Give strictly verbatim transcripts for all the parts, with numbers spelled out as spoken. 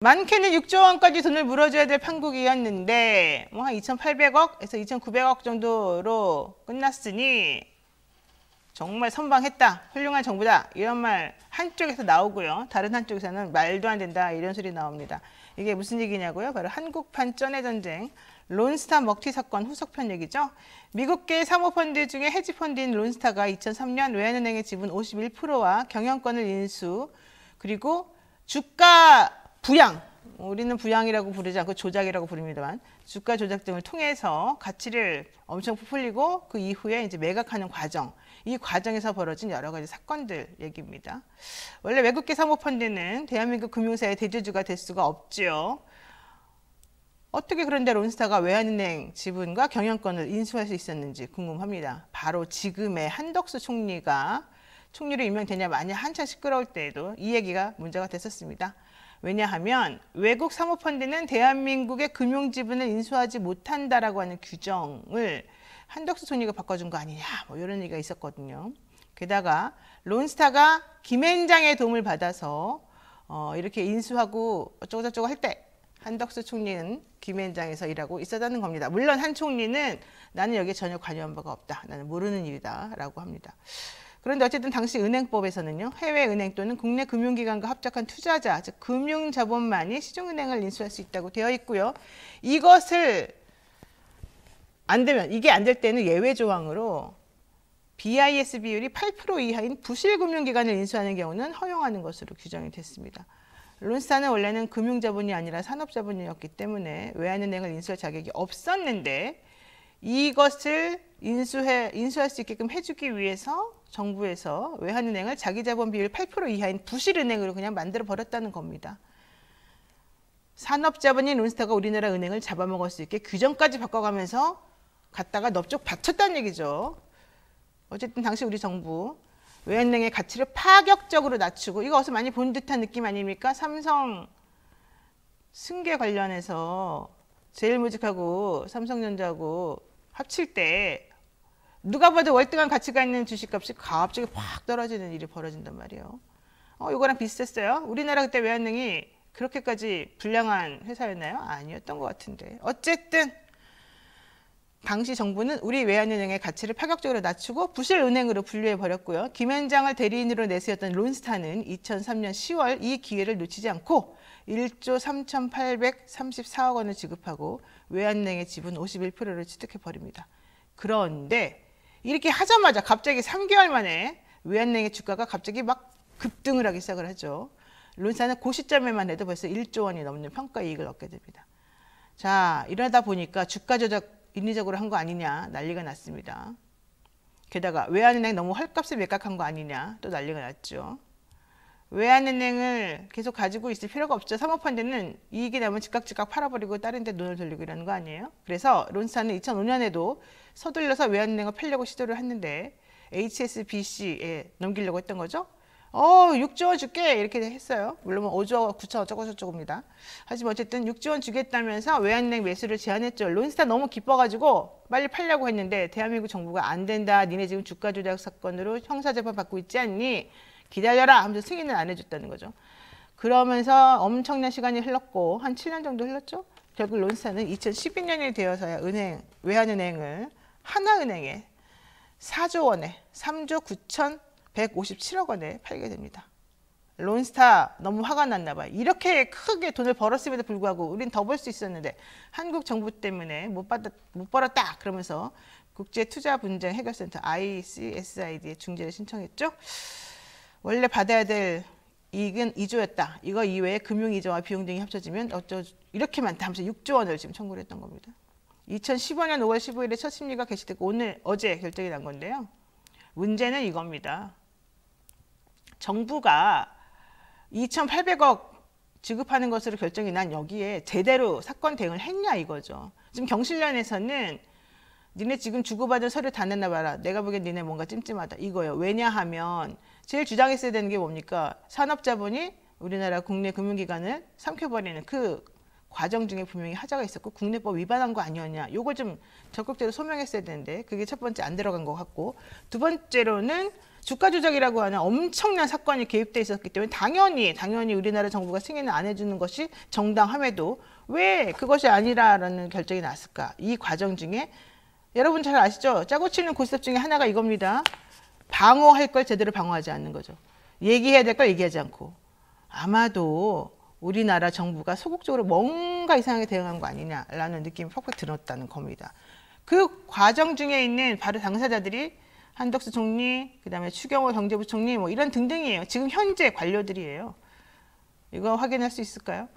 많게는 육조 원까지 돈을 물어줘야 될 판국이었는데 뭐 한 이천팔백억에서 이천구백억 정도로 끝났으니 정말 선방했다, 훌륭한 정부다 이런 말 한쪽에서 나오고요. 다른 한쪽에서는 말도 안 된다 이런 소리 나옵니다. 이게 무슨 얘기냐고요? 바로 한국판 쩐의 전쟁, 론스타 먹튀 사건 후속편 얘기죠. 미국계 사모펀드 중에 헤지펀드인 론스타가 이천삼년 외환은행의 지분 오십일 퍼센트와 경영권을 인수, 그리고 주가 부양, 우리는 부양이라고 부르지 않고 조작이라고 부릅니다만 주가 조작 등을 통해서 가치를 엄청 부풀리고 그 이후에 이제 매각하는 과정, 이 과정에서 벌어진 여러 가지 사건들 얘기입니다. 원래 외국계 사모펀드는 대한민국 금융사의 대주주가 될 수가 없지요. 어떻게 그런데 론스타가 외환은행 지분과 경영권을 인수할 수 있었는지 궁금합니다. 바로 지금의 한덕수 총리가 총리로 임명되냐 마냐 한창 시끄러울 때에도 이 얘기가 문제가 됐었습니다. 왜냐하면 외국 사모펀드는 대한민국의 금융지분을 인수하지 못한다라고 하는 규정을 한덕수 총리가 바꿔준 거 아니냐 뭐 이런 얘기가 있었거든요. 게다가 론스타가 김앤장의 도움을 받아서 어 이렇게 인수하고 어쩌고저쩌고 할 때 한덕수 총리는 김앤장에서 일하고 있었다는 겁니다. 물론 한 총리는 나는 여기에 전혀 관여한 바가 없다, 나는 모르는 일이다 라고 합니다. 그런데 어쨌든 당시 은행법에서는요, 해외은행 또는 국내 금융기관과 합작한 투자자, 즉 금융자본만이 시중은행을 인수할 수 있다고 되어 있고요. 이것을 안 되면, 이게 안 될 때는 예외조항으로 비아이에스 비율이 팔 퍼센트 이하인 부실금융기관을 인수하는 경우는 허용하는 것으로 규정이 됐습니다. 론스타는 원래는 금융자본이 아니라 산업자본이었기 때문에 외환은행을 인수할 자격이 없었는데 이것을 인수해, 인수할 수 있게끔 해주기 위해서 정부에서 외환은행을 자기자본 비율 팔 퍼센트 이하인 부실은행으로 그냥 만들어버렸다는 겁니다. 산업자본인 론스타가 우리나라 은행을 잡아먹을 수 있게 규정까지 바꿔가면서 갔다가 넓적 받쳤다는 얘기죠. 어쨌든 당시 우리 정부 외환은행의 가치를 파격적으로 낮추고, 이거 어디서 많이 본 듯한 느낌 아닙니까? 삼성 승계 관련해서 제일모직하고 삼성전자하고 합칠 때 누가 봐도 월등한 가치가 있는 주식값이 갑자기 확 떨어지는 일이 벌어진단 말이에요. 어, 이거랑 비슷했어요. 우리나라 그때 외환은행이 그렇게까지 불량한 회사였나요? 아니었던 것 같은데. 어쨌든 당시 정부는 우리 외환은행의 가치를 파격적으로 낮추고 부실은행으로 분류해버렸고요. 김앤장을 대리인으로 내세웠던 론스타는 이천삼년 시월 이 기회를 놓치지 않고 일조 삼천팔백삼십사억 원을 지급하고 외환은행의 지분 오십일 퍼센트를 취득해버립니다. 그런데 이렇게 하자마자 갑자기 삼 개월 만에 외환은행의 주가가 갑자기 막 급등을 하기 시작을 하죠. 론스타는 그 시점에만 해도 벌써 일조 원이 넘는 평가 이익을 얻게 됩니다. 자, 이러다 보니까 주가 조작 인위적으로 한 거 아니냐 난리가 났습니다. 게다가 외환은행 너무 헐값에 매각한 거 아니냐 또 난리가 났죠. 외환은행을 계속 가지고 있을 필요가 없죠. 사모펀드는 이익이 나면 즉각즉각 팔아버리고 다른 데 눈을 돌리고 이러는 거 아니에요? 그래서 론스타는 이천오년에도 서둘러서 외환은행을 팔려고 시도를 했는데 에이치에스비씨에 넘기려고 했던 거죠. 어, 육조 원 줄게 이렇게 했어요. 물론 오조 구천 어쩌고 저쩌고입니다. 하지만 어쨌든 육조 원 주겠다면서 외환은행 매수를 제안했죠. 론스타 너무 기뻐가지고 빨리 팔려고 했는데 대한민국 정부가 안 된다, 니네 지금 주가 조작 사건으로 형사재판 받고 있지 않니? 기다려라 하면서 승인을 안 해줬다는 거죠. 그러면서 엄청난 시간이 흘렀고 한 칠 년 정도 흘렀죠. 결국 론스타는 이천십이년이 되어서야 은행, 외환은행을 하나은행에 사조 원에 삼조 구천백오십칠억 원에 팔게 됩니다. 론스타 너무 화가 났나 봐요. 이렇게 크게 돈을 벌었음에도 불구하고 우린 더 벌 수 있었는데 한국 정부 때문에 못, 받았, 못 벌었다 그러면서 국제투자분쟁해결센터 아이씨에스아이디에 중재를 신청했죠. 원래 받아야 될 이익은 이조였다. 이거 이외에 금융이자와 비용 등이 합쳐지면 어쩌 이렇게 많다 하면서 육조 원을 지금 청구를 했던 겁니다. 이천십오년 오월 십오일에 첫 심리가 개시되고 오늘 어제 결정이 난 건데요. 문제는 이겁니다. 정부가 이천팔백억 지급하는 것으로 결정이 난 여기에 제대로 사건 대응을 했냐 이거죠. 지금 경실련에서는 니네 지금 주고받은 서류 다 냈나봐라. 내가 보기엔 니네 뭔가 찜찜하다. 이거예요. 왜냐하면 제일 주장했어야 되는 게 뭡니까? 산업자본이 우리나라 국내 금융기관을 삼켜버리는 그 과정 중에 분명히 하자가 있었고 국내법 위반한 거 아니었냐. 요걸 좀 적극적으로 소명했어야 되는데 그게 첫 번째 안 들어간 것 같고, 두 번째로는 주가 조작이라고 하는 엄청난 사건이 개입돼 있었기 때문에 당연히 당연히 우리나라 정부가 승인을 안 해주는 것이 정당함에도 왜 그것이 아니라라는 결정이 났을까? 이 과정 중에 여러분 잘 아시죠? 짜고 치는 고스톱 중에 하나가 이겁니다. 방어할 걸 제대로 방어하지 않는 거죠. 얘기해야 될 걸 얘기하지 않고. 아마도 우리나라 정부가 소극적으로 뭔가 이상하게 대응한 거 아니냐라는 느낌이 팍팍 들었다는 겁니다. 그 과정 중에 있는 바로 당사자들이 한덕수 총리, 그다음에 추경호 경제부총리 뭐 이런 등등이에요. 지금 현재 관료들이에요. 이거 확인할 수 있을까요?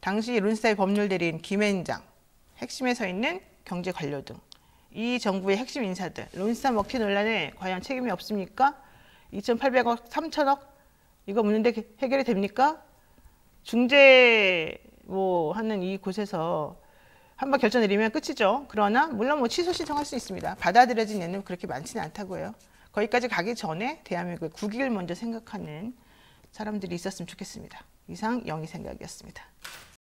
당시 론스타의 법률 대리인 김앤장, 핵심에 서 있는 경제 관료 등 이 정부의 핵심 인사들, 론스타 먹튀 논란에 과연 책임이 없습니까? 이천팔백억, 삼천억 이거 묻는데 해결이 됩니까? 중재 뭐 하는 이 곳에서 한번 결정 내리면 끝이죠. 그러나 물론 뭐 취소 신청할 수 있습니다. 받아들여진 예는 그렇게 많지는 않다고요. 거기까지 가기 전에 대한민국의 국익을 먼저 생각하는 사람들이 있었으면 좋겠습니다. 이상 영희 생각이었습니다.